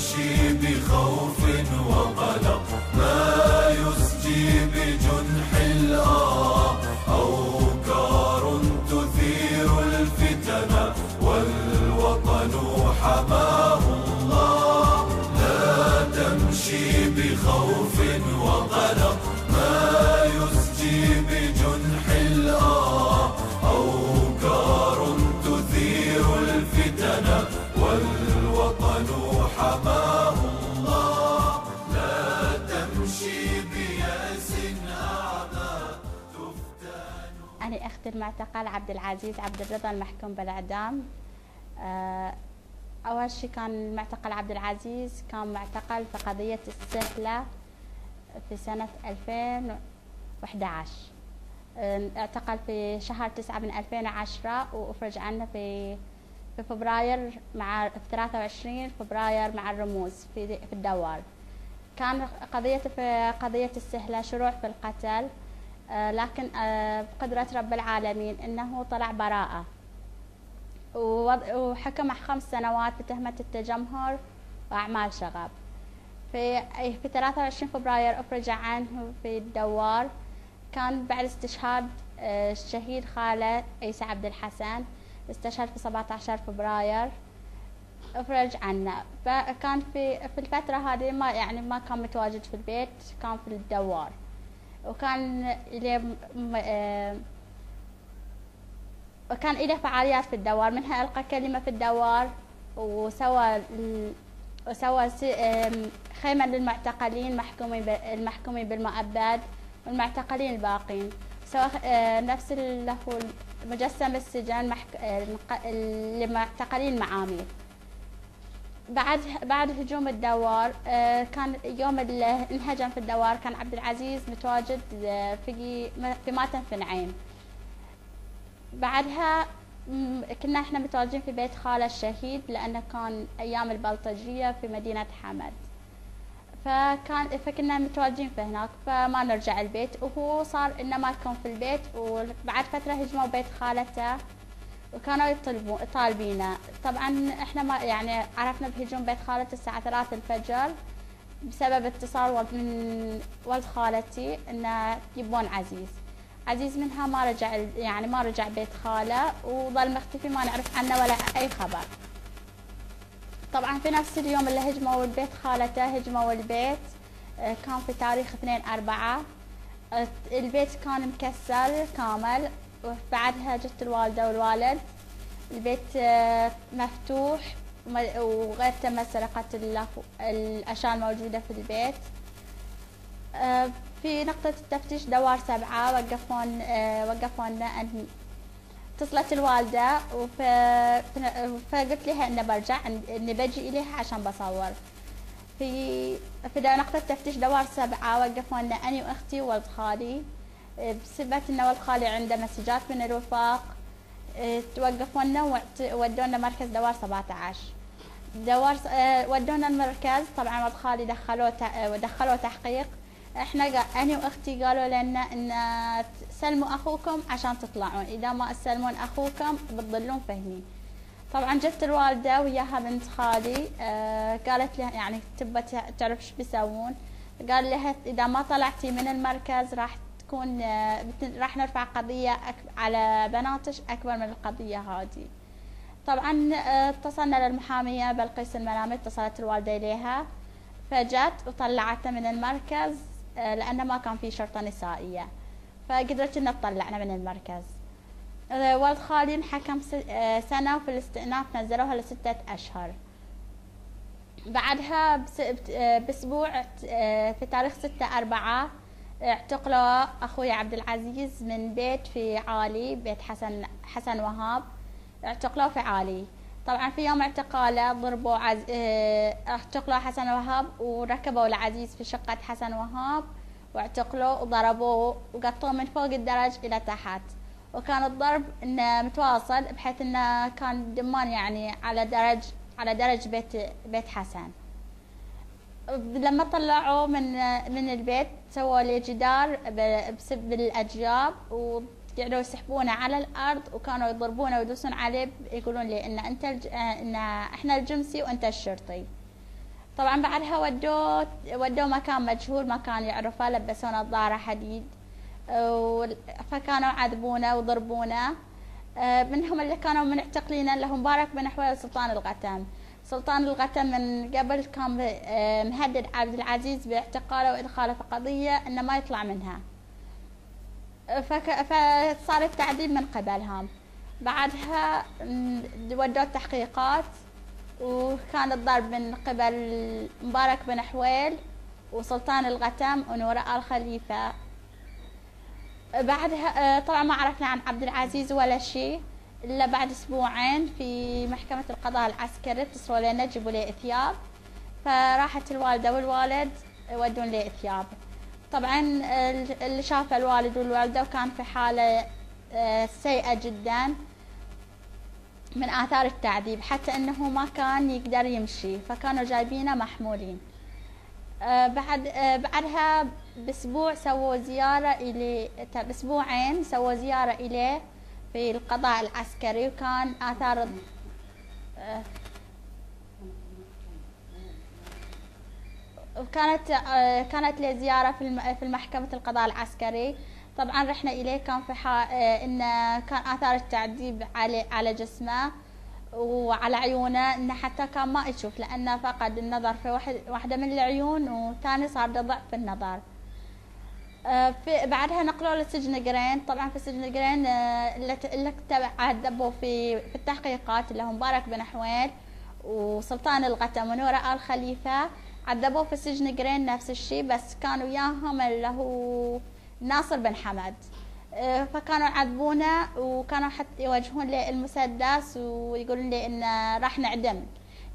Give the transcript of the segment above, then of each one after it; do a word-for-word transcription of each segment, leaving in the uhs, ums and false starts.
يمشي بخوف وقلق، ما يسجي بجنح الآراء، أوكار تثير الفتن والوطن حماه الله. لا تمشي بخوف وقلق، ما يسجي بجنح الآراء، أوكار تثير الفتن والوطن حماه الله. لا تمشي بيأس أعمى تفتان. أنا أخت المعتقل عبد العزيز عبد الرضا المحكوم بالإعدام. أول شيء كان المعتقل عبد العزيز كان معتقل في قضية السهلة في سنة ألفين وإحدى عشر، اعتقل في شهر تسعة من ألفين وعشرة وأفرج عنه في في فبراير مع في ثلاثة وعشرين فبراير مع الرموز في في الدوار. كان قضية في قضية السهلة شروع في القتل، لكن بقدرة رب العالمين إنه طلع براءة وحكم خمس سنوات بتهمة التجمهر وأعمال شغب. في في ثلاثة وعشرين فبراير أفرج عنه في الدوار. كان بعد استشهاد الشهيد خالد عيسى عبد الحسن، استشهد في سبعة عشر فبراير، أفرج عنه. كان في في الفترة هذه ما يعني ما كان متواجد في البيت، كان في الدوار، وكان وكان له فعاليات في الدوار، منها ألقى كلمة في الدوار، وسوى وسوى خيمة للمعتقلين محكومين المحكومين بالمؤبد والمعتقلين الباقين، سوى نفس له مجسم السجن لمعتقلين المعامير. بعد بعد هجوم الدوار، كان يوم اللي انهجم في الدوار كان عبد العزيز متواجد في في ماتن في نعيم. بعدها كنا احنا متواجدين في بيت خاله الشهيد لانه كان ايام البلطجيه في مدينه حمد، فكان فكنا متواجدين في هناك، فما نرجع البيت، وهو صار انه ما يكون في البيت. وبعد فتره هجموا بيت خالته وكانوا يطالبون طالبينه. طبعا احنا ما يعني عرفنا بهجوم بيت خالته الساعه ثلاثة الفجر بسبب اتصال من ولد خالتي انه يبون عزيز. عزيز منها ما رجع يعني ما رجع بيت خاله وظل مختفي، ما نعرف عنه ولا اي خبر. طبعا في نفس اليوم اللي هجموا البيت خالته هجموا البيت، كان في تاريخ اثنين أربعة، البيت كان مكسر كامل. وبعدها جت الوالده والوالد، البيت مفتوح وغير تم سرقه الاشياء الموجوده في البيت. في نقطة التفتيش دوار سبعة وقفون وقفونا أن اتصلت الوالدة، فقلت لها إن برجع إن بجي إليها عشان بصور. في في نقطة تفتيش دوار سبعة وقفونا أنا وأختي وولد خالي، بسبب إن ولد خالي عنده مسجات من الوفاق. توقفونا وودونا مركز دوار سبعة عشر. دوار ودونا المركز، طبعا ولد خالي دخلوه دخلوه تحقيق. احنا انا واختي قالوا لنا ان سلموا اخوكم عشان تطلعون، اذا ما تسلمون اخوكم بتضلون فهني. طبعا جت الوالده وياها بنت خالي، اه قالت لها يعني تبى تعرف ايش بيسوون، قال لها اذا ما طلعتي من المركز راح تكون اه راح نرفع قضيه على بناتش اكبر من القضيه هذه. طبعا اتصلنا للمحاميه بلقيس المنامي، اتصلت الوالده اليها، فجت وطلعتنا من المركز لأنه ما كان في شرطة نسائية، فقدرت إن طلعنا من المركز. ولد خالي انحكم سنة وفي الاستئناف نزلوها لستة أشهر. بعدها بأسبوع في تاريخ ستة أربعة اعتقلوا أخوي عبد العزيز من بيت في عالي، بيت حسن حسن وهاب، اعتقلوه في عالي. طبعا في يوم اعتقاله ضربوا عز... اعتقلوا حسن وهاب وركبوا العزيز في شقة حسن وهاب واعتقلوه وضربوه وقطوه من فوق الدرج إلى تحت، وكان الضرب انه متواصل بحيث انه كان دمان يعني على درج على درج بيت بيت حسن. لما طلعوا من من البيت سووا له جدار بسبب الأجياب و قعدوا يسحبونه على الارض وكانوا يضربونه ويدوسون عليه، يقولون لي ان انت الج... ان احنا الجنسي وانت الشرطي. طبعا بعدها ودوه ودوه مكان مجهول ما كان يعرفه، لبسونا نظاره حديد فكانوا عذبونا وضربونا. منهم اللي كانوا منعتقلين اللي هم مبارك بن حويل سلطان الغتم. سلطان الغتم من قبل كان مهدد عبد العزيز باعتقاله وادخاله في قضيه انه ما يطلع منها، فصار التعذيب من قبلهم. بعدها ودوا التحقيقات وكان الضرب من قبل مبارك بن حويل وسلطان الغتم ونوراء الخليفه. بعدها طبعا ما عرفنا عن عبد العزيز ولا شيء الا بعد اسبوعين في محكمه القضاء العسكري اتصلوا لنا جيبوا لي اثياب، فراحت الوالده والوالد ودون لي اثياب. طبعا اللي شافه الوالد والوالده وكان في حاله سيئه جدا من آثار التعذيب، حتى أنه ما كان يقدر يمشي، فكانوا جايبينه محمولين. بعد بعدها بأسبوع سووا زيارة إليه، بأسبوعين سووا زيارة إليه في القضاء العسكري، وكان آثار وكانت كانت له زيارة في محكمة القضاء العسكري. طبعا رحنا اليه كان في حال انه كان اثار التعذيب على على جسمه وعلى عيونه، انه حتى كان ما يشوف لانه فقد النظر في واحد واحده من العيون وثاني صار له ضعف النظر. في بعدها نقلوا لسجن قرين. طبعا في سجن قرين اللي عذبوا في في التحقيقات اللي هم مبارك بن حويل وسلطان الغتم ونوراء الخليفه، عذبوه في سجن قرين نفس الشيء، بس كانوا وياهم اللي هو ناصر بن حمد، فكانوا يعذبونا وكانوا حتى يوجهون لي المسدس ويقولون لي ان راح نعدم،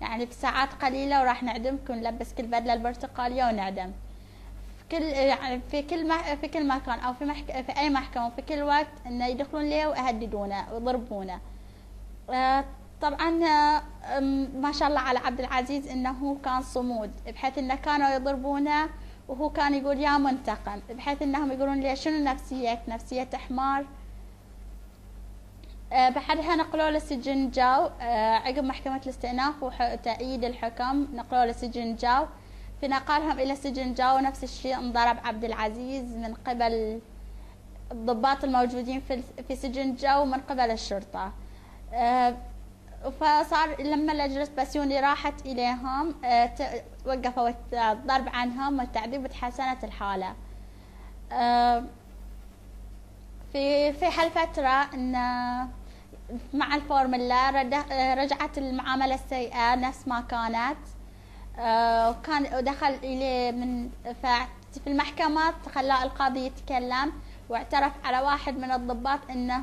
يعني في ساعات قليله وراح نعدمك ونلبس كل بدله البرتقاليه ونعدم في كل يعني في كل في كل مكان او في محك... في اي محكمه وفي كل وقت انه يدخلون لي ويهددونا ويضربونا. طبعا ما شاء الله على عبد العزيز انه كان صمود، بحيث انه كانوا يضربونا وهو كان يقول يا منتقم، بحيث انهم يقولون لي شنو نفسيتك؟ نفسية حمار. أه بعدها نقلوا لسجن جاو. أه عقب محكمة الاستئناف وتأييد الحكم نقلوا لسجن جاو. في نقالهم الى سجن جاو نفس الشيء انضرب عبد العزيز من قبل الضباط الموجودين في في سجن جاو من قبل الشرطة. أه فصار لما لجنة بسيوني راحت إليهم وقفوا الضرب عنهم والتعذيب وتحسنت الحالة. في في هالفترة إن مع الفورمولا رجعت المعاملة السيئة نفس ما كانت، وكان ودخل إليه من في المحكمة خلى القاضي يتكلم واعترف على واحد من الضباط إنه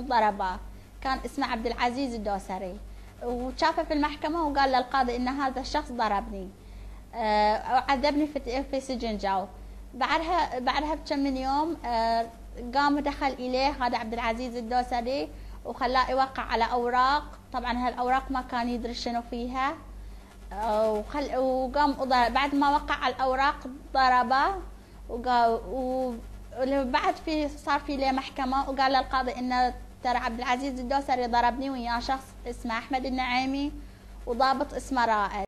ضربه، كان اسمه عبد العزيز الدوسري، وشافه في المحكمة وقال للقاضي إن هذا الشخص ضربني أو عذبني في سجن جاو. بعدها بعدها بكم من يوم قام دخل إليه هذا عبد العزيز الدوسري وخلاه يوقع على أوراق، طبعا هالأوراق ما كان يدري شنو فيها، وخل وقام بعد ما وقع على الأوراق ضربه، وبعد في صار في له محكمة وقال للقاضي إن ترى عبد العزيز الدوسري ضربني ويا شخص اسمه احمد النعيمي وضابط اسمه رائد.